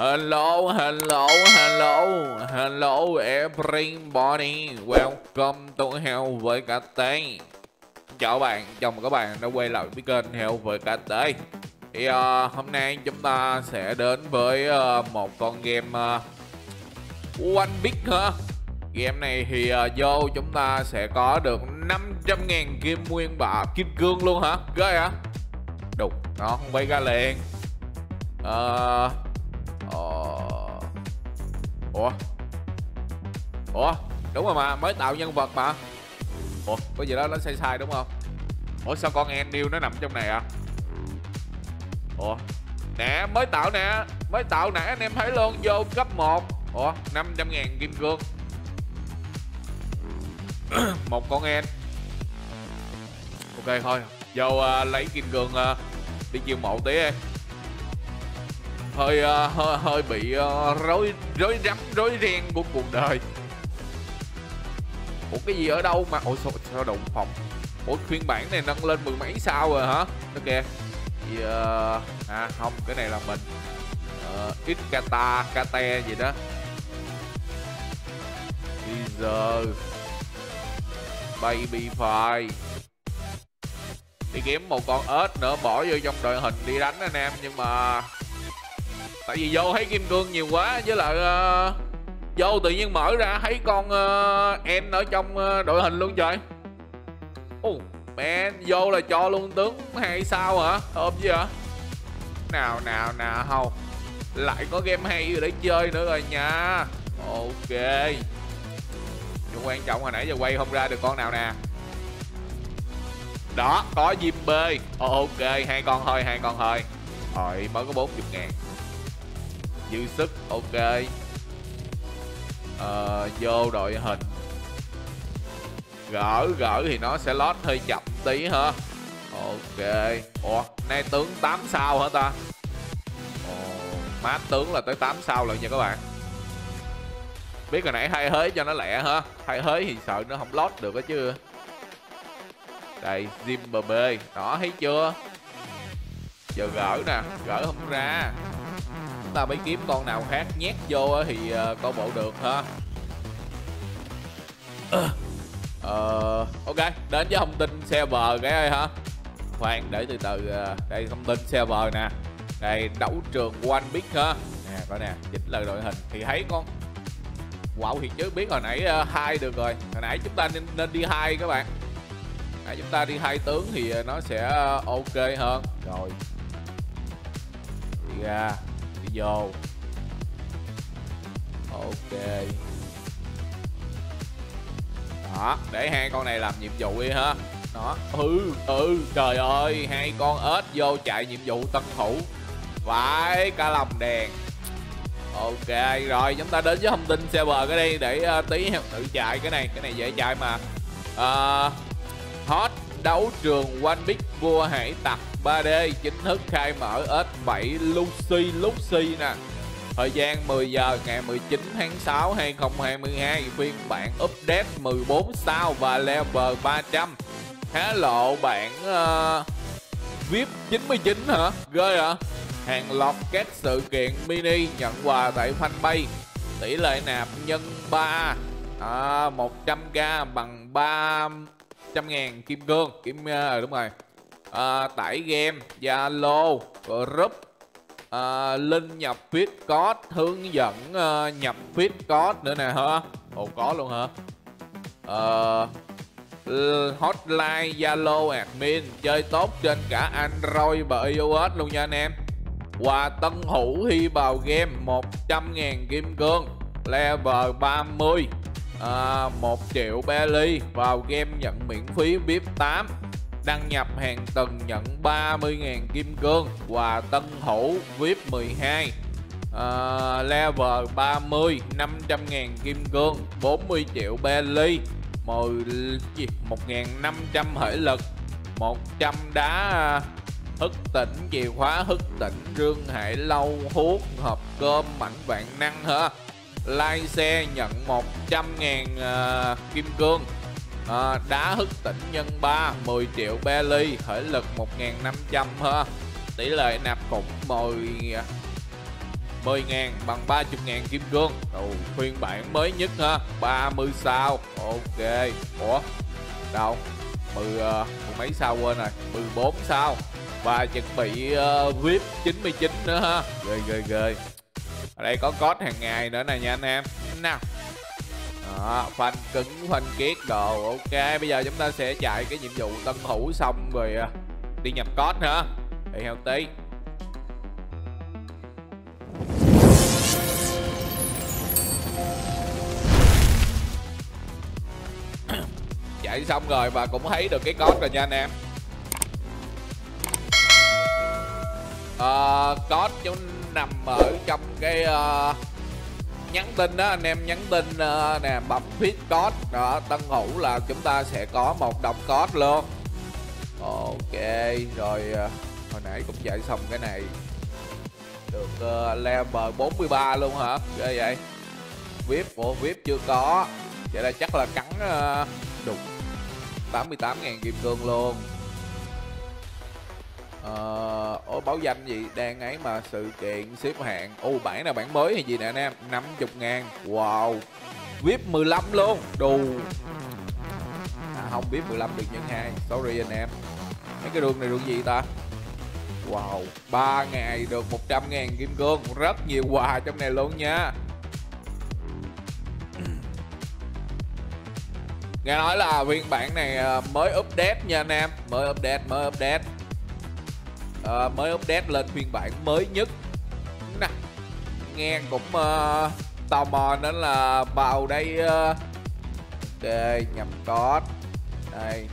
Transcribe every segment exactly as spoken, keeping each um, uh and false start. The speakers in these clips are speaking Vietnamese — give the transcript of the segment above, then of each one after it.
Hello, hello, hello, hello everybody, welcome to Heo với Cà Tê. Chào bạn, chào mừng các bạn đã quay lại với kênh Heo với Cà Tê. Thì uh, hôm nay chúng ta sẽ đến với uh, một con game uh, One Piece hả? Game này thì uh, vô chúng ta sẽ có được năm trăm ngàn kim nguyên bạ, kim cương luôn hả? Ghê hả? Đục, nó không bay ra liền. Ờ... Uh, Ủa Ủa đúng rồi mà, mới tạo nhân vật mà. Ủa có gì đó nó sai sai đúng không? Ủa sao con Enil nó nằm trong này à? Ủa nè, mới tạo nè, mới tạo nãy anh em thấy luôn, vô cấp một. Ủa năm trăm ngàn kim cương. Một con En. Ok thôi, vô uh, lấy kim cương uh, đi chiêu mộ tí em. Hơi, uh, hơi hơi bị uh, rối rối rắm rối ren của cuộc đời. Ủa cái gì ở đâu mà ủa sao, sao đụng phòng? Ủa phiên bản này nâng lên mười mấy sao rồi hả? Nó kìa thì, uh, à không, cái này là mình uh, ít kata kate gì đó. Bây giờ baby file đi kiếm một con ếch nữa bỏ vô trong đội hình đi đánh anh em, nhưng mà tại vì vô thấy kim cương nhiều quá, với lại uh, vô tự nhiên mở ra thấy con uh, em ở trong uh, đội hình luôn trời. Ồ uh, mẹ, vô là cho luôn tướng hay sao hả? Ôm gì hả? Nào nào nào, không lại có game hay để chơi nữa rồi nha. Ok, nhưng quan trọng hồi nãy giờ quay không ra được con nào nè. Đó, có Jinbei. Ok, hai con thôi, hai con thôi. Rồi mới có bốn mươi ngàn dư sức. Ok, à, vô đội hình gỡ gỡ thì nó sẽ lót hơi chậm tí hả? Ok. Ủa nay tướng tám sao hả ta? Má tướng là tới tám sao lận nha các bạn. Biết hồi nãy thay hới cho nó lẹ hả? Thay hới thì sợ nó không lót được đó chứ. Đây Zimbabwe đó, thấy chưa? Giờ gỡ nè, gỡ không ra, ta mới kiếm con nào khác nhét vô thì coi bộ được ha. Ờ, ok, đến với thông tin server cái ơi hả? Khoan để từ từ, đây thông tin server nè. Đây đấu trường One Piece ha. Nè coi nè, chỉnh lời đội hình thì thấy con. Wow thì chứ biết hồi nãy hai được rồi. Hồi nãy chúng ta nên nên đi hai các bạn. À, chúng ta đi hai tướng thì nó sẽ ok hơn. Rồi. Đi ra. Vô. Ok. Đó, để hai con này làm nhiệm vụ đi ha. Đó. Ừ, ừ, trời ơi, hai con ếch vô chạy nhiệm vụ tân thủ. Vãi cả lòng đèn. Ok, rồi chúng ta đến với thông tin server cái đi để uh, tí tự chạy cái này, cái này dễ chạy mà. Uh, hot đấu trường One Piece vua hải tặc ba D chính thức khai mở S bảy Lucy Lucy nè. Thời gian mười giờ ngày mười chín tháng sáu hai không hai hai, phiên bản update mười bốn sao và level ba trăm. Há lộ bản uh, vê i pê chín mươi chín hả? Ghê hả? Hàng loạt các sự kiện mini nhận quà tại fanpage. Tỷ lệ nạp nhân ba, à, một trăm k bằng ba trăm ngàn kim cương, kim uh, đúng rồi. À, tải game, Zalo, group, à, link nhập feed code, hướng dẫn uh, nhập feed code nữa nè hả? Ồ có luôn hả? À, hotline Zalo admin chơi tốt trên cả Android và iOS luôn nha anh em. Quà tân hữu khi vào game một trăm ngàn kim cương, level ba mươi, à, một triệu belly, vào game nhận miễn phí vê i pê tám. Đăng nhập hàng tuần nhận ba mươi ngàn kim cương, quà tân hữu vê i pê mười hai, à, level ba mươi, năm trăm ngàn kim cương, bốn mươi triệu belly, một nghìn năm trăm hởi lực, một trăm đá thức tỉnh, chìa khóa thức tỉnh, rương hải lâu, thuốc, hộp cơm, mảnh vạn năng hả? Lai xe nhận một trăm ngàn uh, kim cương. À, đá thức tỉnh nhân ba, mười triệu belly, thể lực một nghìn năm trăm ha. Tỷ lệ nạp khủng mười mười ngàn bằng ba mươi ngàn kim cương. Đầu phiên bản mới nhất ha, ba mươi sao. Ok. Ủa đâu mười mấy sao quên rồi, mười bốn sao. Và chuẩn bị uh, vê i pê chín mươi chín nữa ha. Ghê ghê ghê. Ở đây có code hàng ngày nữa nè nha anh em. Nào đó, phanh cứng phanh kiết đồ. Ok, bây giờ chúng ta sẽ chạy cái nhiệm vụ tân thủ xong rồi uh, đi nhập code hả. Đi theo tí. Chạy xong rồi và cũng thấy được cái code rồi nha anh em. Uh, code chúng nằm ở trong cái uh, nhắn tin đó anh em, nhắn tin uh, nè, bấm viết code đó, tân hữu là chúng ta sẽ có một đồng code luôn. Ok rồi, uh, hồi nãy cũng chạy xong cái này được uh, level bốn mươi ba luôn hả, ghê vậy. Vip của vip chưa có, vậy là chắc là cắn uh, đục tám mươi tám ngàn kim cương luôn. Ờ, uh, báo danh gì đang ấy mà sự kiện xếp hạng. Ô oh, bản là bản mới hay gì nè anh em, năm mươi ngàn. Wow, vê i pê mười lăm luôn. Đù à, không, vê i pê mười lăm được nhân hai. Sorry anh em. Mấy cái đường này đường gì ta. Wow, ba ngày được một trăm ngàn kim cương. Rất nhiều quà trong này luôn nha. Nghe nói là phiên bản này mới update nha anh em. Mới update, mới update À, mới update lên phiên bản mới nhất nè. Nghe cũng uh, tò mò nên là vào đây. uh, Ok, nhập code đây.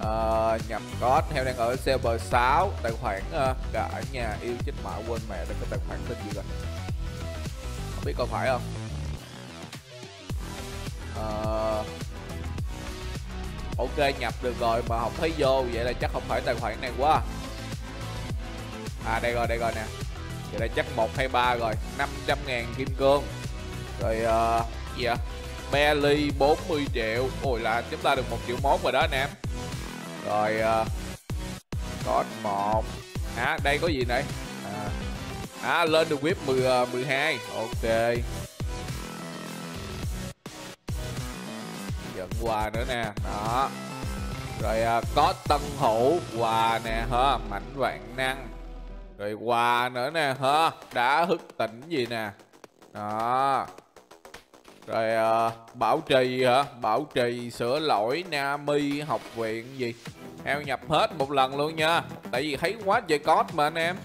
uh, Nhập code theo đang ở server sáu. Tài khoản uh, cả nhà yêu chích mã quên mẹ được cái tài khoản tên gì rồi. Không biết có phải không. uh, Ok, nhập được rồi mà không thấy vô, vậy là chắc không phải tài khoản này quá. À đây rồi, đây rồi nè. Vậy là chắc một hai ba rồi. năm trăm ngàn kim cương. Rồi uh, gì vậy? Belly bốn mươi triệu. Ôi là chúng ta được một triệu mốt rồi đó anh em. Rồi uh, code một. À đây có gì này. À, à lên được web mười, mười hai. Ok, quà nữa nè đó. Rồi à, có tân hữu quà nè ha, mảnh vạn năng. Rồi quà nữa nè ha, đá hức tỉnh gì nè đó. Rồi à, bảo trì hả, bảo trì sửa lỗi Nami học viện gì. Em nhập hết một lần luôn nha, tại vì thấy quá trời code mà anh em.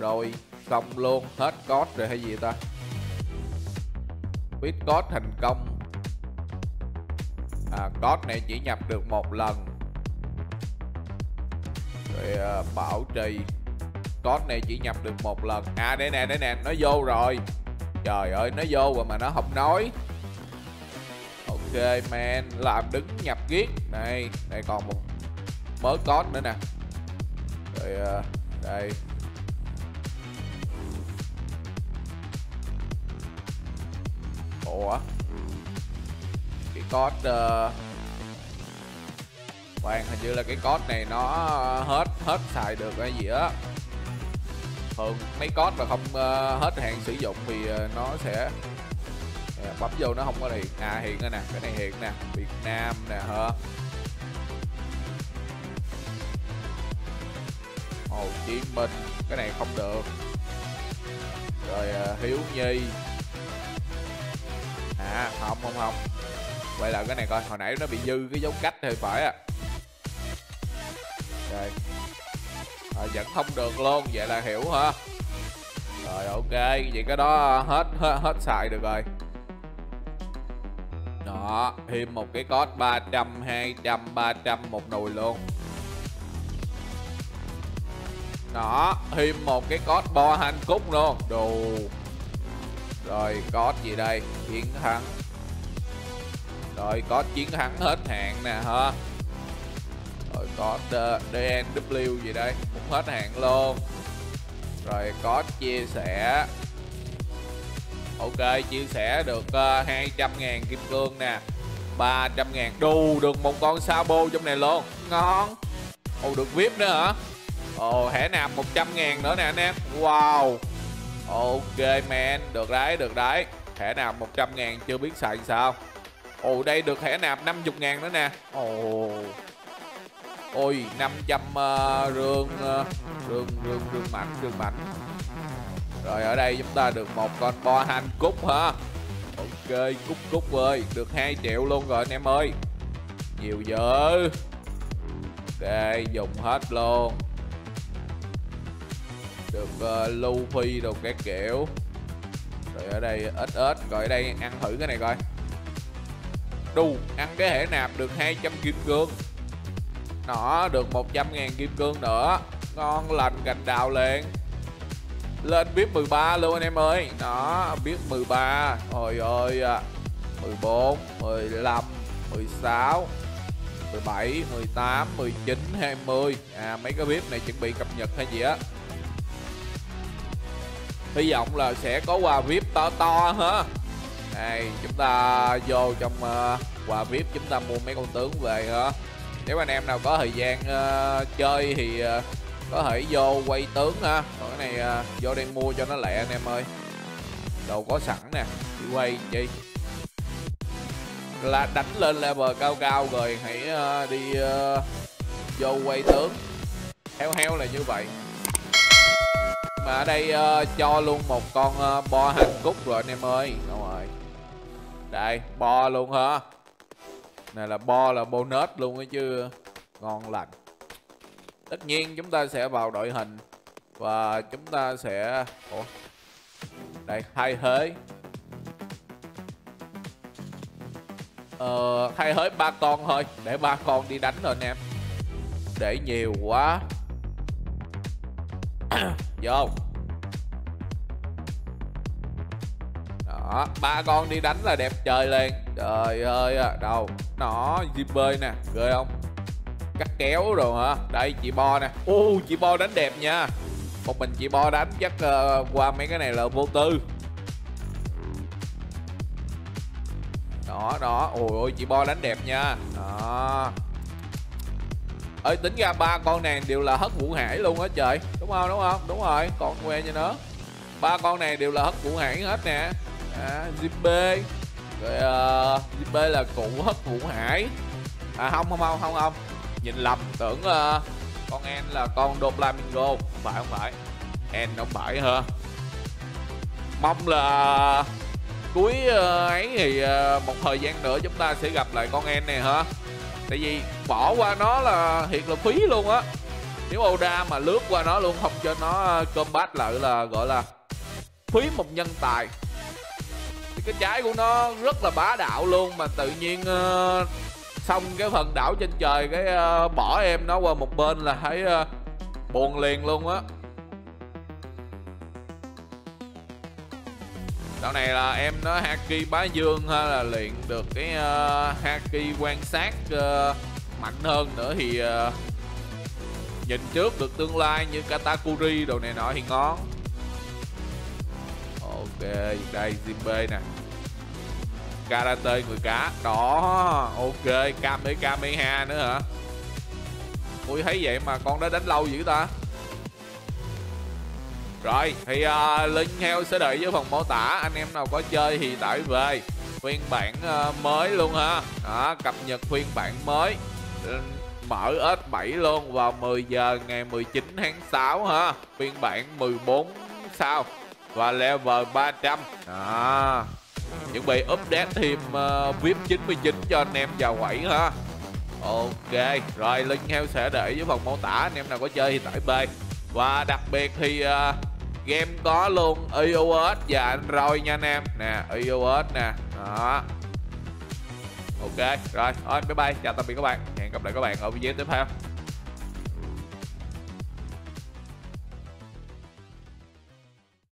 Rồi xong luôn, hết code rồi hay gì ta. Viết code thành công. À, code này chỉ nhập được một lần. Rồi à, bảo trì. Code này chỉ nhập được một lần. À đây nè, đây nè, nó vô rồi. Trời ơi, nó vô rồi mà nó không nói. Ok man, làm đứng nhập giết. Này, đây còn một mớ code nữa nè. Rồi à, đây. Ủa code uh... Hoàng hình như là cái code này nó hết hết xài được hay gì á. Thường mấy code mà không uh, hết hạn sử dụng thì nó sẽ yeah, bấm vô nó không có hiện. À hiện đây nè, cái này hiện nè, Việt Nam nè hả, Hồ Chí Minh, cái này không được. Rồi uh, Hiếu Nhi. À không không không, vậy là cái này coi, hồi nãy nó bị dư cái dấu cách thì phải à. Rồi à, vẫn không được luôn, vậy là hiểu hả. Rồi ok, vậy cái đó hết hết, hết xài được rồi đó. Thêm một cái code ba trăm, hai trăm, ba trăm một nồi luôn đó. Thêm một cái code Boa Hancock luôn đồ. Rồi code gì đây, chiến thắng. Rồi có chiến thắng hết hạn nè ha. Rồi có đê en vê gì đây, cũng hết hạn luôn. Rồi có chia sẻ. Ok, chia sẻ được uh, hai trăm ngàn kim cương nè, ba trăm ngàn. Đu được một con Sabo trong này luôn. Ngon. Ồ, được vê i pê nữa hả. Ồ, hãy nạp một trăm ngàn nữa nè anh em. Wow. Ok man, được đấy, được đấy. Thẻ nạp một trăm ngàn chưa biết xài sao. Ồ, đây được thẻ nạp năm mươi ngàn nữa nè. Ồ. Ôi, năm trăm uh, rương, uh, rương rương rương mảnh, rương mảnh. Rồi ở đây chúng ta được một con Boa Hancock hả? Ok, cúc cúc ơi, được hai triệu luôn rồi anh em ơi. Nhiều dữ. Ok, dùng hết luôn. Được uh, Luffy đồ các kiểu. Rồi ở đây ít ít. Rồi ở đây ăn thử cái này coi. Đù, ăn cái hệ nạp được hai trăm kim cương. Nó được một trăm ngàn kim cương nữa. Ngon lành cành đào liền. Lên biết mười ba luôn anh em ơi. Đó, biết mười ba. Ôi ơi, mười bốn, mười lăm, mười sáu, mười bảy, mười tám, mười chín, hai mươi. À, mấy cái bếp này chuẩn bị cập nhật hay gì á. Hy vọng là sẽ có quà vê i pê to to hả. Đây, chúng ta vô trong uh, quà vê i pê chúng ta mua mấy con tướng về hả. Nếu anh em nào có thời gian uh, chơi thì uh, có thể vô quay tướng ha. Còn cái này uh, vô đây mua cho nó lẹ anh em ơi. Đồ có sẵn nè, đi quay chi. Là đánh lên level cao cao rồi hãy uh, đi uh, vô quay tướng. Heo heo là như vậy. Mà ở đây uh, cho luôn một con uh, Boa Hancock rồi anh em ơi. Đúng rồi. Đây, bo luôn hả. Này là bo là bonus luôn ấy chứ. Ngon lành. Tất nhiên chúng ta sẽ vào đội hình. Và chúng ta sẽ... Ủa? Đây, thay thế. Ờ, thay thế ba con thôi. Để ba con đi đánh rồi anh em. Để nhiều quá. Vô. Đó, ba con đi đánh là đẹp trời liền. Trời ơi, đâu. Nó Jinbei nè, ghê không? Cắt kéo rồi hả? Đây chị Bo nè. Ô, chị Bo đánh đẹp nha. Một mình chị Bo đánh chắc uh, qua mấy cái này là vô tư. Đó, đó. Ôi ôi, chị Bo đánh đẹp nha. Đó. Ơi, tính ra ba con này đều là hất Vũ Hải luôn á trời. Đúng không? Đúng không? Đúng rồi, còn que cho nó. Ba con này đều là hất Vũ Hải hết nè. À, Jinbei. Rồi uh, Jinbei là cụ hất Vũ Hải. À không không không không không. Nhìn lầm tưởng uh, con En là con Doflamingo. Không phải không phải. En không phải hả? Mong là cuối uh, ấy thì uh, một thời gian nữa chúng ta sẽ gặp lại con En này hả? Tại vì bỏ qua nó là thiệt là phí luôn á. Nếu Oda mà lướt qua nó luôn, không cho nó combat lại là gọi là phí một nhân tài. Thì cái trái của nó rất là bá đạo luôn. Mà tự nhiên uh, xong cái phần đảo trên trời, cái uh, bỏ em nó qua một bên là thấy uh, buồn liền luôn á. Dạo này là em nó Haki Bá Dương ha, là luyện được cái uh, Haki quan sát uh, mạnh hơn nữa thì uh, nhìn trước được tương lai như Katakuri đồ này nọ thì ngon. Ok, đây Jinbei nè. Karate người cá. Đó, ok, Kame Kameha nữa hả? Ui, thấy vậy mà con đã đánh lâu dữ ta. Rồi, thì uh, link heo sẽ đợi dưới phần mô tả. Anh em nào có chơi thì tải về phiên bản uh, mới luôn ha. Đó, cập nhật phiên bản mới. Mở ét bảy luôn vào mười giờ ngày mười chín tháng sáu ha. Phiên bản mười bốn sao. Và level ba trăm. Đó. Chuẩn bị update thêm uh, vê i pê chín mươi chín cho anh em vào quẩy ha. Ok, rồi link heo sẽ để dưới phần mô tả. Anh em nào có chơi thì tải về. Và đặc biệt thì uh, game có luôn iOS và Android nha anh em. Nè, iOS nè. Đó. Ok, rồi, thôi bye bye, chào tạm biệt các bạn. Hẹn gặp lại các bạn ở video tiếp theo.